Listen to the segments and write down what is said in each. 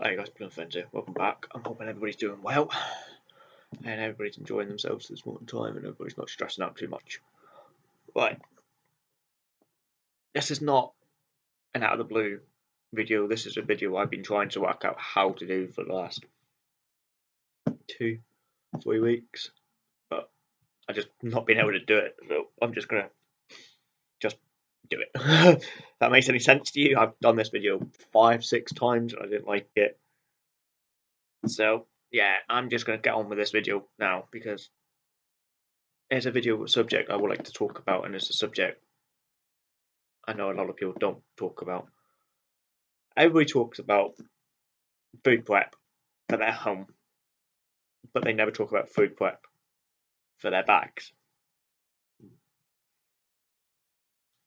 Hi guys, Plymouth Fenns here, welcome back. I'm hoping everybody's doing well and everybody's enjoying themselves this morning time and everybody's not stressing out too much. Right, this is not an out of the blue video. This is a video I've been trying to work out how to do for the last 2-3 weeks, but I just not been able to do it, so I'm just gonna do it. If that makes any sense to you. I've done this video 5-6 times and I didn't like it, so yeah, I'm just going to get on with this video now because it's a video with a subject I would like to talk about, and it's a subject I know a lot of people don't talk about. Everybody talks about food prep for their home, but they never talk about food prep for their bags.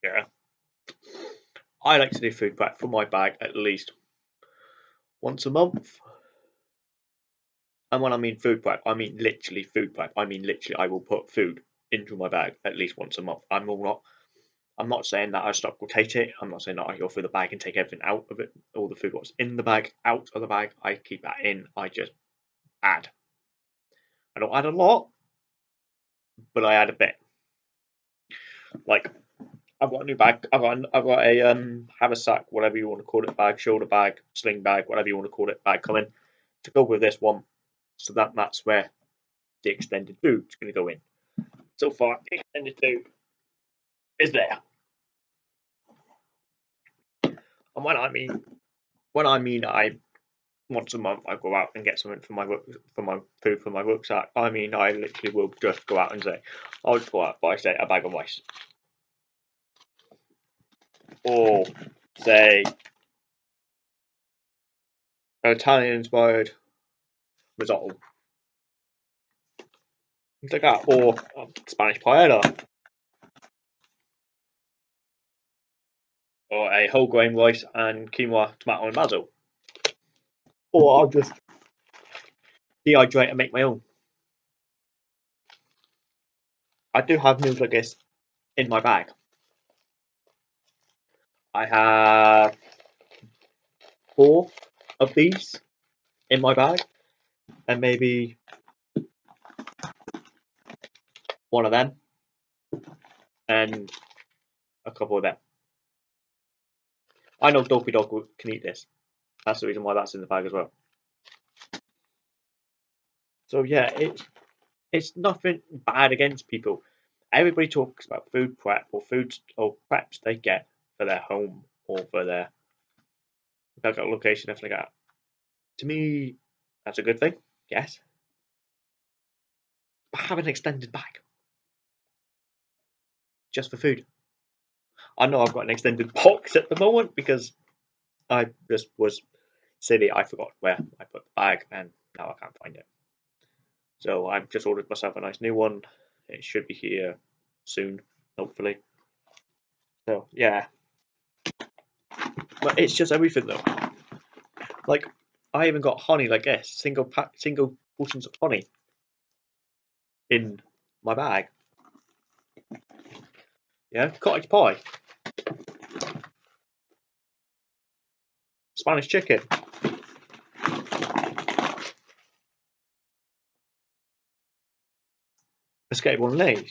Yeah, I like to do food prep for my bag at least once a month. And when I mean food prep, I mean literally food prep. I mean literally I will put food into my bag at least once a month. I'm not saying that I stock will take it. I'm not saying that I go through the bag and take everything out of it, all the food what's in the bag out of the bag. I keep that in. I just add. I don't add a lot, but I add a bit. Like, I've got a new bag. I've got a haversack, whatever you want to call it, bag, shoulder bag, sling bag, whatever you want to call it, bag coming to go with this one. So that's where the extended food is going to go in. So far, the extended food is there. And when I mean I once a month I go out and get something for my rucksack, I mean I literally will just go out and say, I'll just go out and buy, say, a bag of rice, or say an Italian inspired risotto, things like that, or Spanish paella, or a whole grain rice and quinoa, tomato and basil, or I'll just dehydrate and make my own. I do have meals like this in my bag. I have 4 of these in my bag, and maybe one of them, and a couple of them. I know Dolpy Dog can eat this. That's the reason why that's in the bag as well. So yeah, it's nothing bad against people. Everybody talks about food prep or foods or preps they get for their home or for their backup location, everything like that. To me, that's a good thing, yes. But have an extended bag just for food. I know I've got an extended box at the moment because I just was silly. I forgot where I put the bag and now I can't find it. So I've just ordered myself a nice new one. It should be here soon, hopefully. So yeah. But it's just everything though. Like, I even got honey like this, single portions of honey in my bag. Yeah, cottage pie, Spanish chicken, biscuit bolognese,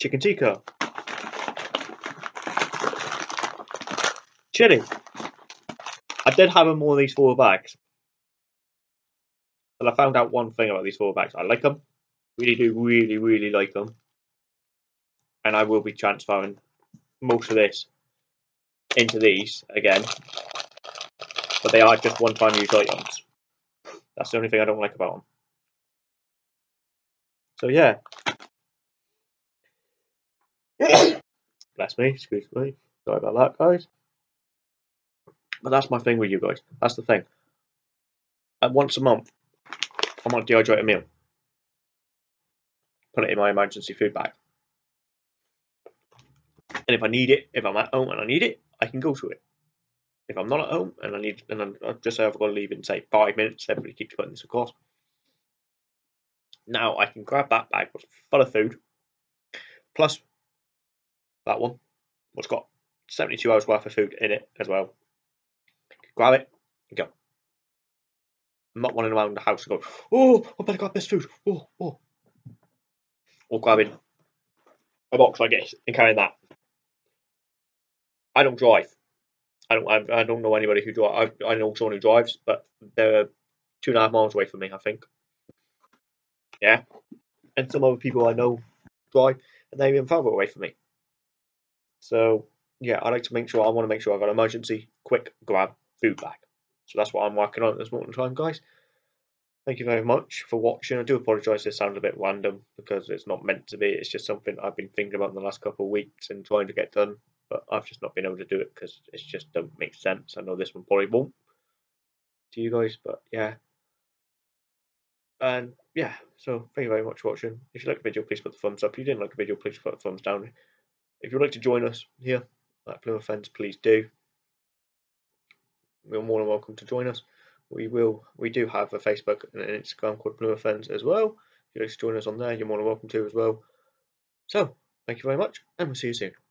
chicken tikka, chili. I did have more of these 4 bags, and I found out one thing about these 4 bags. I like them, really do, really, really like them, and I will be transferring most of this into these again, but they are just one-time use items. That's the only thing I don't like about them. So yeah. Bless me, excuse me, sorry about that guys, but that's my thing with you guys. That's the thing. And once a month I might dehydrate a meal, put it in my emergency food bag, and if I need it, if I'm at home and I need it, I can go to it. If I'm not at home and I need, and I just say I've got to leave in say 5 minutes, everybody keeps putting this across, now I can grab that bag full of food plus that one, what's got 72 hours worth of food in it as well. Grab it and go. I'm not running around the house and go, oh, I better grab this food. Oh, oh. Or grabbing a box like this and carrying that. I don't drive. I don't know anybody who drives. I know someone who drives, but they're 2.5 miles away from me, I think. Yeah. And some other people I know drive, and they're even further away from me. So, yeah, I like to make sure, I want to make sure I've got an emergency, quick grab food bag. So that's what I'm working on at this moment in time, guys. Thank you very much for watching. I do apologise, this sounds a bit random because it's not meant to be. It's just something I've been thinking about in the last couple of weeks and trying to get done. But I've just not been able to do it because it just don't make sense. I know this one probably won't to you guys, but yeah. And yeah, so thank you very much for watching. If you liked the video, please put the thumbs up. If you didn't like the video, please put the thumbs down. If you'd like to join us here at Plymouth Fenns, please do. You're more than welcome to join us. We do have a Facebook and an Instagram called Plymouth Fenns as well. If you'd like to join us on there, you're more than welcome to as well. So, thank you very much, and we'll see you soon.